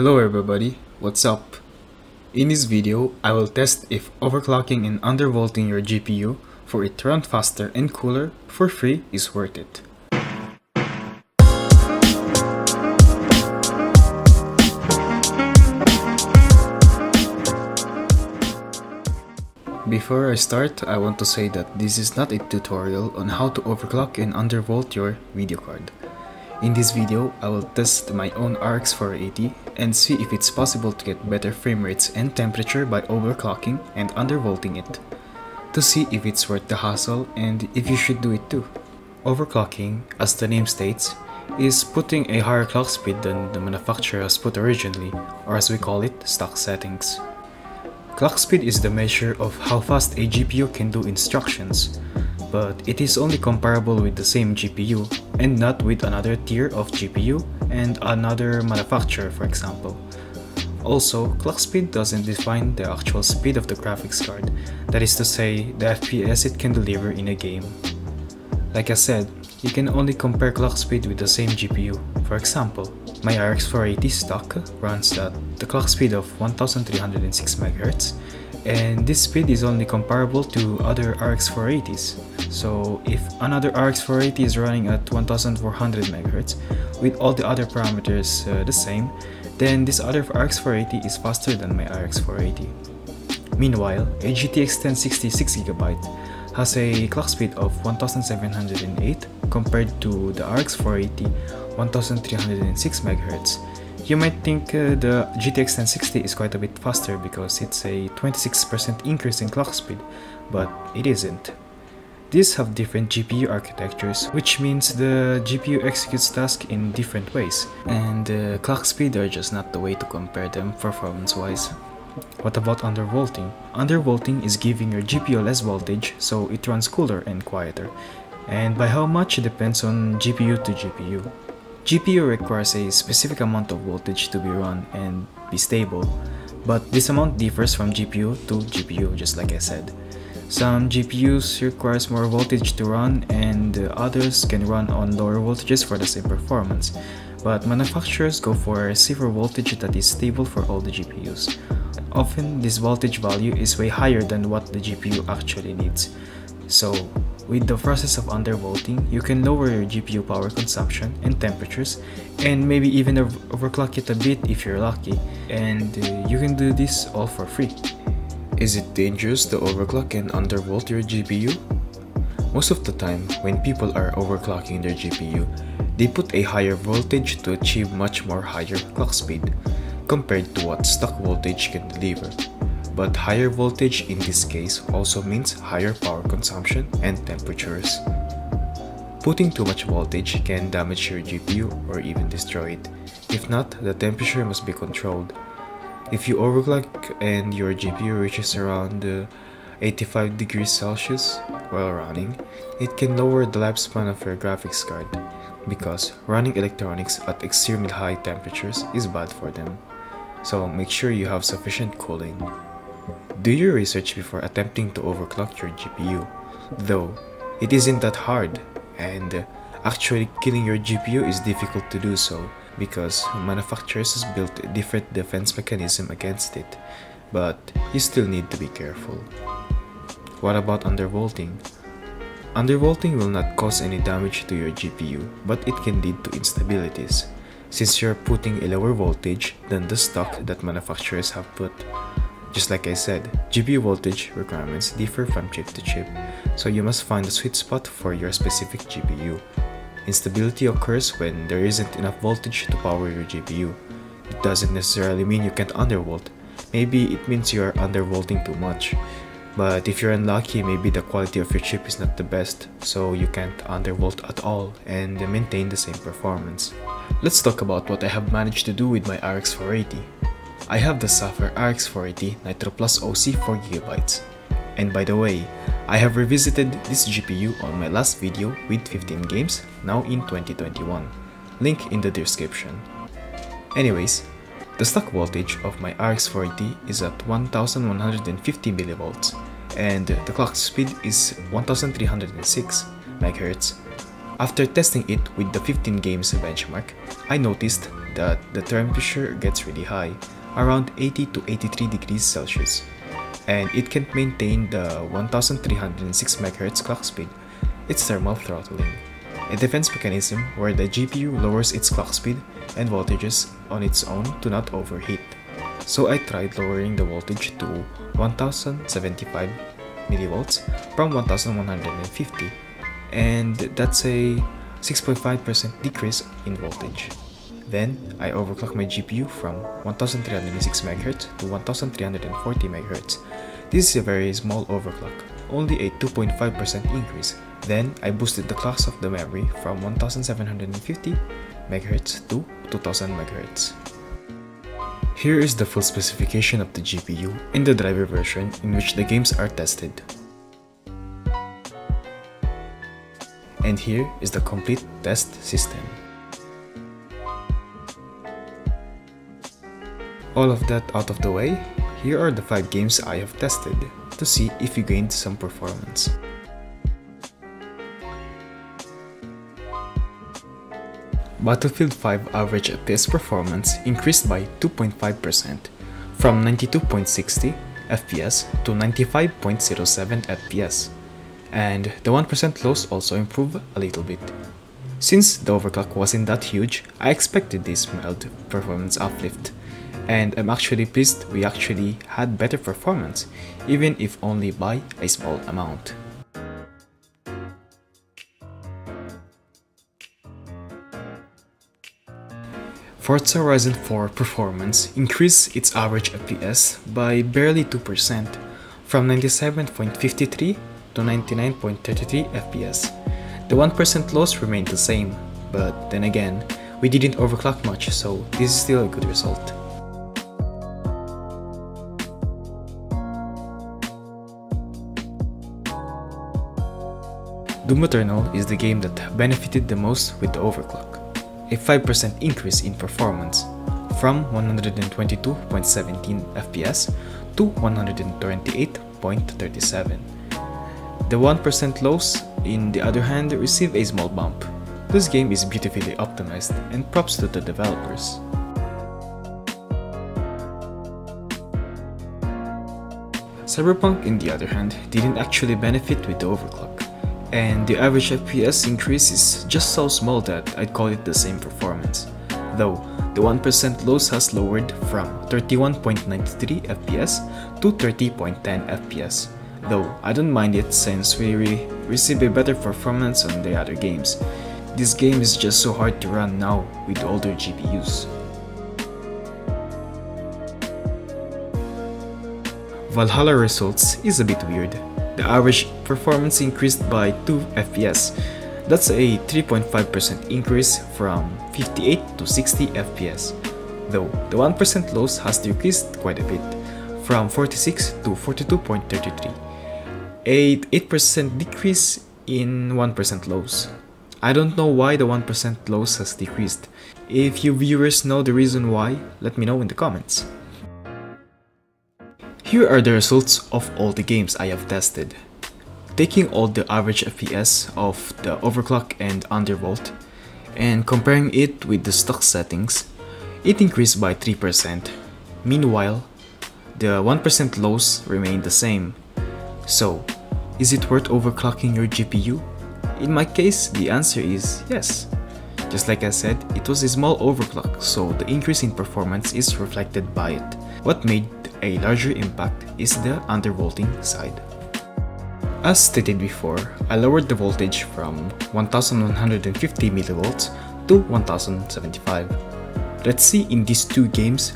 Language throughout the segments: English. Hello everybody, what's up? In this video, I will test if overclocking and undervolting your GPU for it to run faster and cooler for free is worth it. Before I start, I want to say that this is not a tutorial on how to overclock and undervolt your video card. In this video, I will test my own RX480 and see if it's possible to get better frame rates and temperature by overclocking and undervolting it, to see if it's worth the hassle and if you should do it too. Overclocking, as the name states, is putting a higher clock speed than the manufacturer has put originally, or as we call it, stock settings. Clock speed is the measure of how fast a GPU can do instructions, but it is only comparable with the same GPU and not with another tier of GPU and another manufacturer, for example. Also, clock speed doesn't define the actual speed of the graphics card, that is to say, the FPS it can deliver in a game. Like I said, you can only compare clock speed with the same GPU. For example, my RX480 stock runs at the clock speed of 1306 MHz, and this speed is only comparable to other RX480s. So if another RX480 is running at 1400 MHz with all the other parameters the same, then this other RX480 is faster than my RX480. Meanwhile, a GTX 1060 6GB has a clock speed of 1708 compared to the RX480 1306 MHz. You might think the GTX 1060 is quite a bit faster because it's a 26% increase in clock speed, but it isn't. These have different GPU architectures, which means the GPU executes tasks in different ways, and clock speed are just not the way to compare them performance-wise. What about undervolting? Undervolting is giving your GPU less voltage so it runs cooler and quieter, and by how much depends on GPU to GPU. GPU requires a specific amount of voltage to be run and be stable, but this amount differs from GPU to GPU, just like I said. Some GPUs requires more voltage to run and others can run on lower voltages for the same performance, but manufacturers go for a safer voltage that is stable for all the GPUs. Often, this voltage value is way higher than what the GPU actually needs. So, with the process of undervolting, you can lower your GPU power consumption and temperatures, and maybe even overclock it a bit if you're lucky, and you can do this all for free. Is it dangerous to overclock and undervolt your GPU? Most of the time, when people are overclocking their GPU, they put a higher voltage to achieve much more higher clock speed, compared to what stock voltage can deliver. But higher voltage in this case also means higher power consumption and temperatures. Putting too much voltage can damage your GPU or even destroy it. If not, the temperature must be controlled. If you overclock and your GPU reaches around 85 degrees Celsius while running, it can lower the lifespan of your graphics card, because running electronics at extremely high temperatures is bad for them. So make sure you have sufficient cooling. Do your research before attempting to overclock your GPU, though it isn't that hard, and actually killing your GPU is difficult to do so because manufacturers have built a different defense mechanism against it, but you still need to be careful. What about undervolting? Undervolting will not cause any damage to your GPU, but it can lead to instabilities, since you're putting a lower voltage than the stock that manufacturers have put. Just like I said, GPU voltage requirements differ from chip to chip, so you must find a sweet spot for your specific GPU. Instability occurs when there isn't enough voltage to power your GPU. It doesn't necessarily mean you can't undervolt, maybe it means you are undervolting too much. But if you're unlucky, maybe the quality of your chip is not the best, so you can't undervolt at all and maintain the same performance. Let's talk about what I have managed to do with my RX480. I have the Sapphire RX480 Nitro Plus OC 4GB. And by the way, I have revisited this GPU on my last video with 15 games, now in 2021. Link in the description. Anyways, the stock voltage of my RX480 is at 1150 mV, and the clock speed is 1306 MHz. After testing it with the 15 games benchmark, I noticed that the temperature gets really high, around 80 to 83 degrees Celsius, and it can maintain the 1306 MHz clock speed, its thermal throttling, a defense mechanism where the GPU lowers its clock speed and voltages on its own to not overheat. So I tried lowering the voltage to 1075 millivolts from 1150, and that's a 6.5% decrease in voltage. Then I overclocked my GPU from 1306 MHz to 1340 MHz. This is a very small overclock, only a 2.5% increase. Then I boosted the clocks of the memory from 1750 MHz to 2000 MHz. Here is the full specification of the GPU and the driver version in which the games are tested. And here is the complete test system. All of that out of the way, here are the 5 games I have tested to see if you gained some performance. Battlefield V average FPS performance increased by 2.5%, from 92.60 FPS to 95.07 FPS, and the 1% loss also improved a little bit. Since the overclock wasn't that huge, I expected this mild performance uplift, and I'm actually pleased we actually had better performance, even if only by a small amount. Forza Horizon 4 performance increased its average FPS by barely 2%, from 97.53 to 99.33 FPS. The 1% loss remained the same, but then again, we didn't overclock much, so this is still a good result. Doom Eternal is the game that benefited the most with the overclock, a 5% increase in performance, from 122.17 FPS to 128.37. The 1% loss, in the other hand, received a small bump. This game is beautifully optimized, and props to the developers. Cyberpunk, in the other hand, didn't actually benefit with the overclock, and the average FPS increase is just so small that I'd call it the same performance, though the 1% loss has lowered from 31.93 FPS to 30.10 FPS, though I don't mind it since we receive a better performance on the other games. This game is just so hard to run now with older GPUs. Valhalla results is a bit weird. The average performance increased by 2 FPS, that's a 3.5% increase from 58 to 60 FPS, though the 1% loss has decreased quite a bit, from 46 to 42.33, a 8% decrease in 1% loss. I don't know why the 1% loss has decreased. If you viewers know the reason why, let me know in the comments. Here are the results of all the games I have tested. Taking all the average FPS of the overclock and undervolt and comparing it with the stock settings, it increased by 3%. Meanwhile, the 1% loss remained the same. So, is it worth overclocking your GPU? In my case, the answer is yes. Just like I said, it was a small overclock, so the increase in performance is reflected by it. What made a larger impact is the undervolting side. As stated before, I lowered the voltage from 1150 mV to 1075. Let's see in these two games,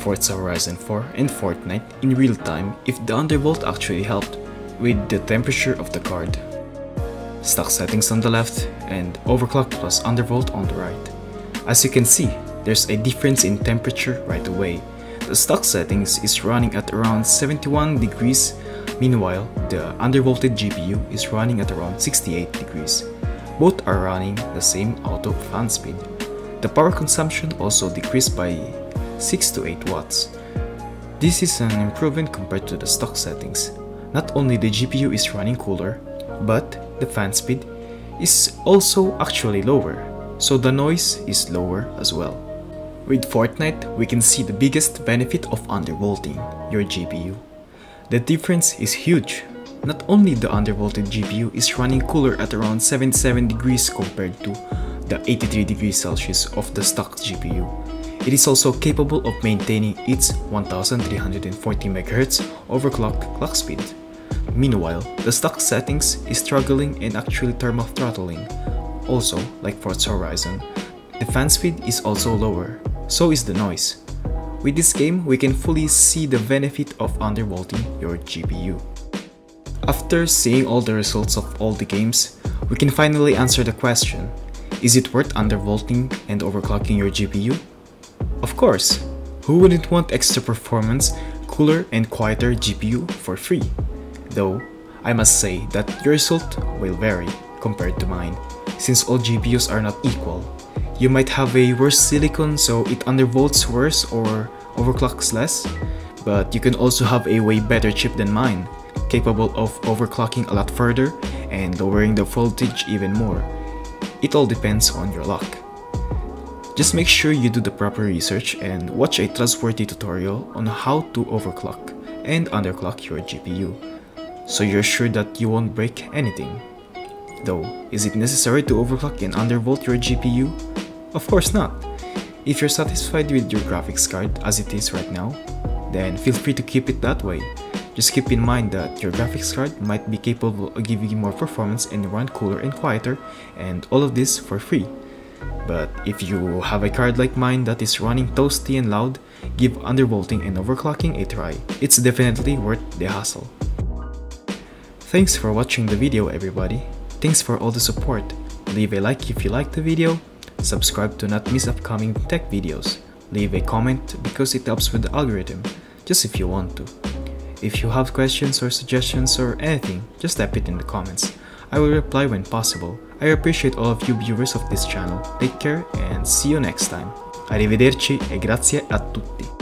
Forza Horizon 4 and Fortnite, in real time if the undervolt actually helped with the temperature of the card. Stock settings on the left and overclock plus undervolt on the right. As you can see, there's a difference in temperature right away. The stock settings is running at around 71 degrees, meanwhile the undervolted GPU is running at around 68 degrees. Both are running the same auto fan speed. The power consumption also decreased by 6 to 8 watts. This is an improvement compared to the stock settings. Not only the GPU is running cooler, but the fan speed is also actually lower, so the noise is lower as well. With Fortnite, we can see the biggest benefit of undervolting your GPU. The difference is huge. Not only the undervolted GPU is running cooler at around 77 degrees compared to the 83 degrees Celsius of the stock GPU. It is also capable of maintaining its 1340 MHz overclock clock speed. Meanwhile, the stock settings is struggling and actually thermal throttling. Also, like Forza Horizon, the fan speed is also lower, so is the noise. With this game, we can fully see the benefit of undervolting your GPU. After seeing all the results of all the games, we can finally answer the question, is it worth undervolting and overclocking your GPU? Of course, who wouldn't want extra performance, cooler and quieter GPU for free? Though, I must say that your result will vary compared to mine, since all GPUs are not equal. You might have a worse silicon so it undervolts worse or overclocks less, but you can also have a way better chip than mine, capable of overclocking a lot further and lowering the voltage even more. It all depends on your luck. Just make sure you do the proper research and watch a trustworthy tutorial on how to overclock and underclock your GPU, so you're sure that you won't break anything. Though, is it necessary to overclock and undervolt your GPU? Of course not. If you're satisfied with your graphics card as it is right now, then feel free to keep it that way. Just keep in mind that your graphics card might be capable of giving you more performance and run cooler and quieter, and all of this for free. But if you have a card like mine that is running toasty and loud, give undervolting and overclocking a try. It's definitely worth the hassle. Thanks for watching the video, everybody. Thanks for all the support. Leave a like if you liked the video. Subscribe to not miss upcoming tech videos. Leave a comment because it helps with the algorithm, just if you want to. If you have questions or suggestions or anything, just type it in the comments. I will reply when possible. I appreciate all of you viewers of this channel. Take care and see you next time. Arrivederci e grazie a tutti.